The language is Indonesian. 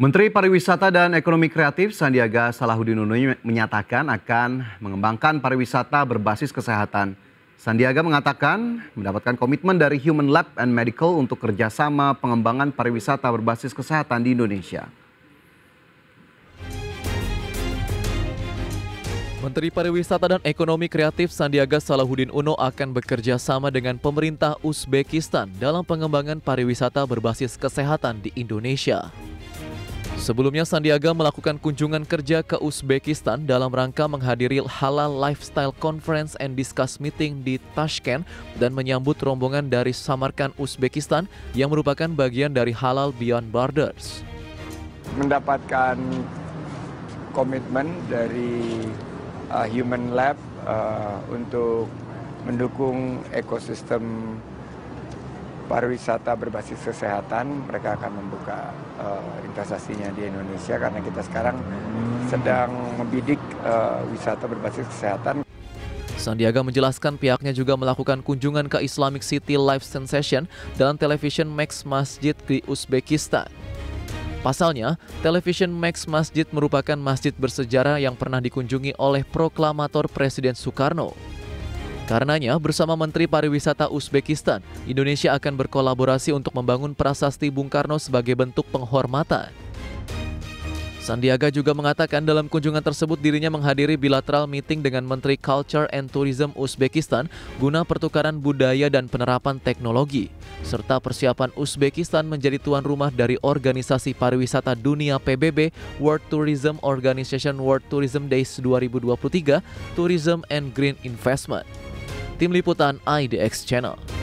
Menteri Pariwisata dan Ekonomi Kreatif Sandiaga Salahuddin Uno menyatakan akan mengembangkan pariwisata berbasis kesehatan. Sandiaga mengatakan mendapatkan komitmen dari Human Lab and Medical untuk kerjasama pengembangan pariwisata berbasis kesehatan di Indonesia. Menteri Pariwisata dan Ekonomi Kreatif Sandiaga Salahuddin Uno akan bekerja sama dengan pemerintah Uzbekistan dalam pengembangan pariwisata berbasis kesehatan di Indonesia. Sebelumnya, Sandiaga melakukan kunjungan kerja ke Uzbekistan dalam rangka menghadiri Halal Lifestyle Conference and Discuss Meeting di Tashkent dan menyambut rombongan dari Samarkand, Uzbekistan yang merupakan bagian dari Halal Beyond Borders. Mendapatkan komitmen dari Human Lab untuk mendukung ekosistem pariwisata berbasis kesehatan, mereka akan membuka investasinya di Indonesia karena kita sekarang sedang membidik wisata berbasis kesehatan. Sandiaga menjelaskan pihaknya juga melakukan kunjungan ke Islamic City Life Sensation dalam television Max Masjid di Uzbekistan. Pasalnya, television Max Masjid merupakan masjid bersejarah yang pernah dikunjungi oleh proklamator Presiden Soekarno. Karenanya, bersama Menteri Pariwisata Uzbekistan, Indonesia akan berkolaborasi untuk membangun Prasasti Bung Karno sebagai bentuk penghormatan. Sandiaga juga mengatakan dalam kunjungan tersebut dirinya menghadiri bilateral meeting dengan Menteri Culture and Tourism Uzbekistan guna pertukaran budaya dan penerapan teknologi, serta persiapan Uzbekistan menjadi tuan rumah dari Organisasi Pariwisata Dunia PBB, World Tourism Organization World Tourism Days 2023, Tourism and Green Investment. Tim Liputan IDX Channel.